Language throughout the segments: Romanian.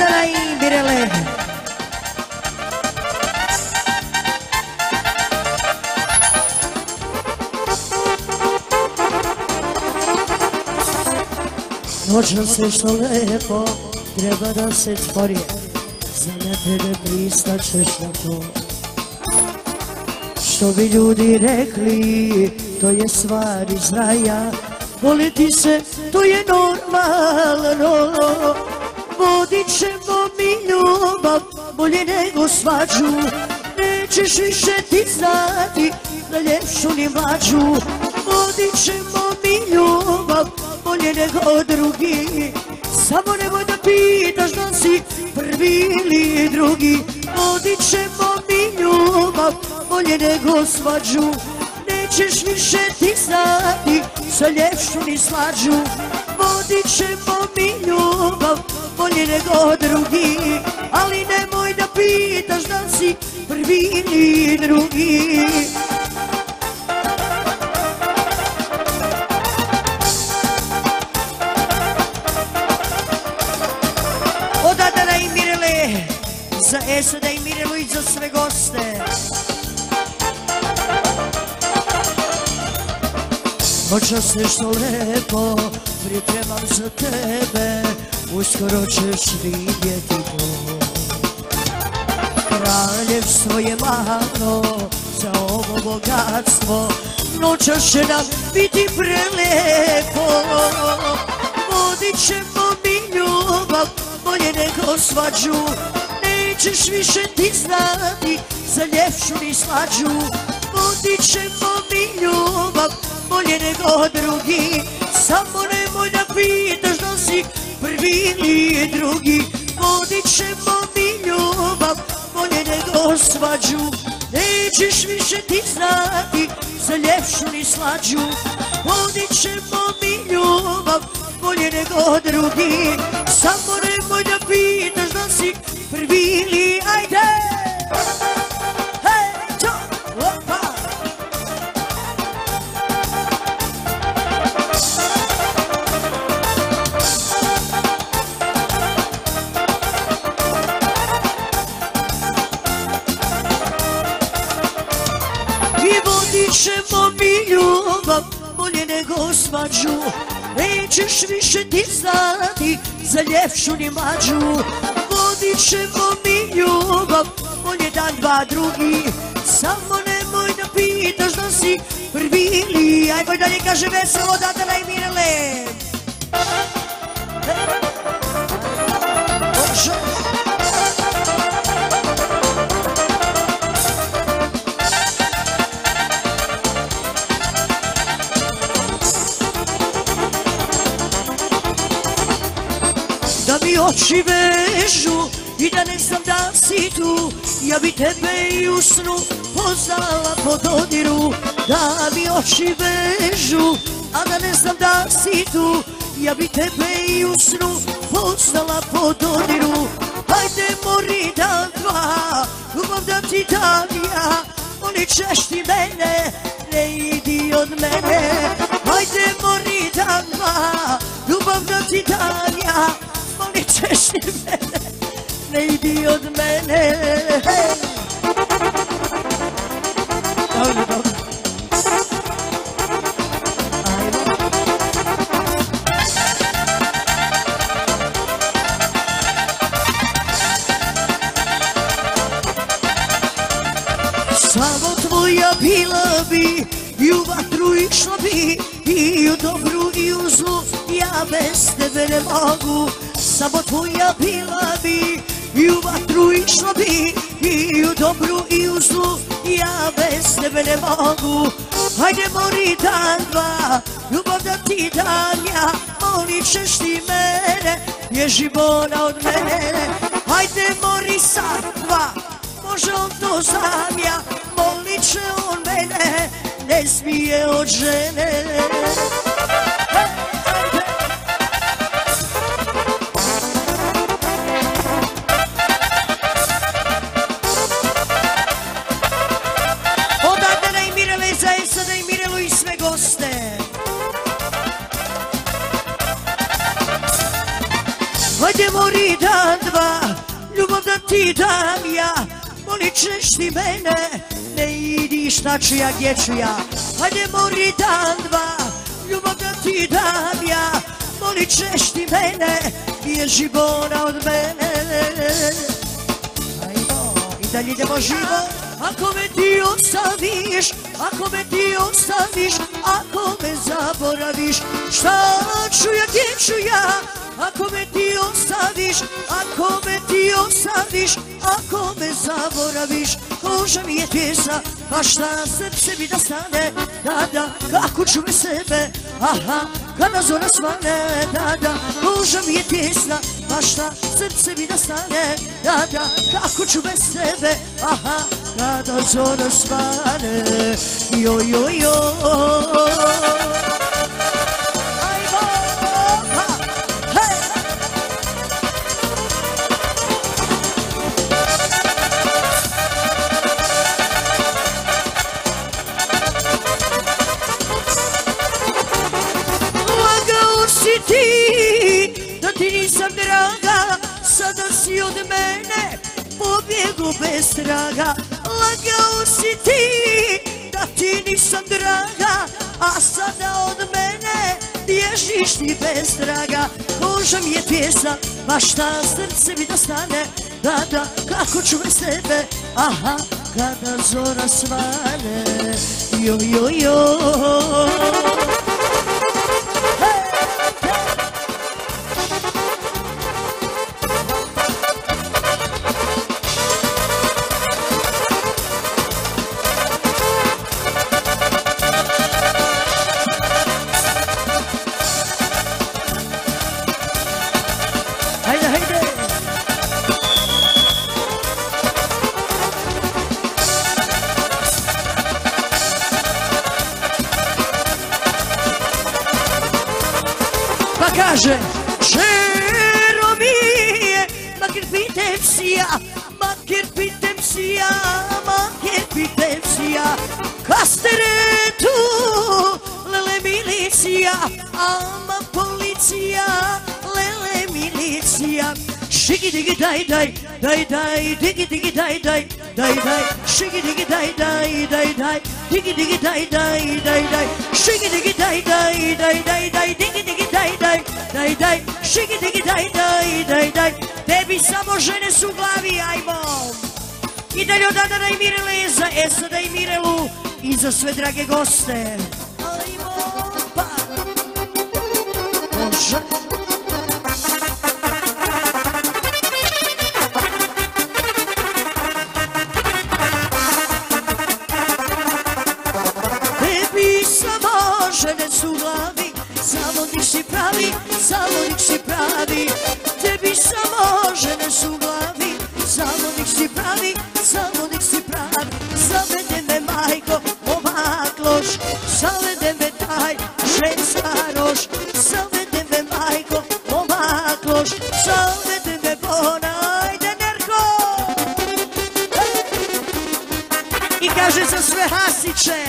Tărai, Birele! Noćan slušno lepo, treba da se čporje, za nepede pristačeš na to. Što bi ljudi rekli, to je stvar iz raja, voliti se, to je normalno. Vodit ćemo mi ljubav, bolje nego svađu, nećeš više ti znati, na ljepšu ni mlađu. Vodit ćemo mi ljubav, bolje nego drugi, samo nemoj da pitaš da si prvi ili drugi. Vodit ćemo mi ljubav, bolje nego svađu, nećeš više ti znati, sa ljepšu ni slađu. Vodit ćemo mi ljubav, bolje nego drugi, ali nemoj da pitaš da si prvi ili drugi. Odadana i Mirele, za Esada i Mirelu i za sve goste. Noćas nešto lepo pripremam za tebe, uskoro ćeš vidjeti to. Kraljevstvo je malo za ovo bogatstvo, noćas će nam biti prelepo. Vodit ćemo mi ljubav, bolje nego svađu, nećeš više ti znati, za ljepšu ni slađu. Vodit ćemo mi ljubav, bolje nego drugi, samo nemoj da pitaš da si prvi ili drugi. Vodit ćemo mi ljubav, bolje nego svađu, nećeš više ti znati, za ljepšu ni slađu. Vodit ćemo mi ljubav, bolje nego drugi, samo nemoj da pitaš da si prvi ili ajde. Nećeš više ti znati, za ljepšu ni mlađu. Vodit ćemo mi ljubav, bolje dan dva drugi, samo nemoj da pitaš da si prvi ili. Ajmo dalje, kaže veselo Tatana i Mirele. Oči vežu i da ne znam da si tu, ja bi tebe i u snu poznala po dodiru. Da mi oči vežu, a da ne znam da si tu, ja bi tebe i u snu poznala po dodiru. Hajde mori dan dva, ljubav da ti dam ja, oni ćeš ti mene, ne idi od mene. Hajde mori dan dva, ljubav da ti dam ja, oni ćeš ti mene, ne idi od mene. Dobro, dobro. Ajmo. Samo tvoja bila bi, i u vatru išla bi, i u dobru i u zlu, ja bez tebe ne mogu. Samo tvoja bila bi, i u vatru išla bi, i u dobru i u zlu, ja bez tebe ne mogu. Hajde mori dan dva, ljubav da ti dam ja, molit ćeš ti mene, bježi bona od mene. Hajde mori sad dva, može on to znam ja, molit će on mene, ne smije od žene. Hajde mori dan dva, Titanija, moličeš ti mene, ne idiš načija dječja. Hajde mori dan dva, ljubavna Titanija, moličeš ti mene, bježi Bona od mene. Ajmo, i dalje idemo živo. Ako me ti ostaviš, ako me ti ostaviš, ako me zaboraviš, šta ću ja, gdje ću ja? Ako me ti ostaviš, ako me ti ostaviš, ako me zaboraviš, koža mi je tjesna, pa šta srce mi da stane, da, kako ću bez sebe, aha, kada zora svane, da, koža mi je tjesna, pa šta srce mi da stane, da, kako ću bez sebe, aha, kada zora svane, joj. Od mene pobjegu bez traga, lagao si ti da ti nisam draga, a sada od mene bježiš ti bez traga, koža mi je tjesna, pa šta srce mi da stane, da, kako ću bez tebe, aha, kada zora svane, joj. Daj, tebi samo žene su u glavi, ajmo. I dalje od Adana i Mirele, za Esada i Mirelu i za sve drage goste. Ajmo, pa. Može. Žene su u glavi, zavodnik si pravi, tebi samo žene su u glavi, zavodnik si pravi, zavede me majko, omakloš, zavede me taj šestaroš, zavede me majko, omakloš, zavede me Bona, ajde Nerko! I kaže za sve hasiće,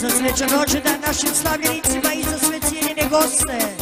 za srećan rođendan našim slavljenicima i za sve cijenjene goste.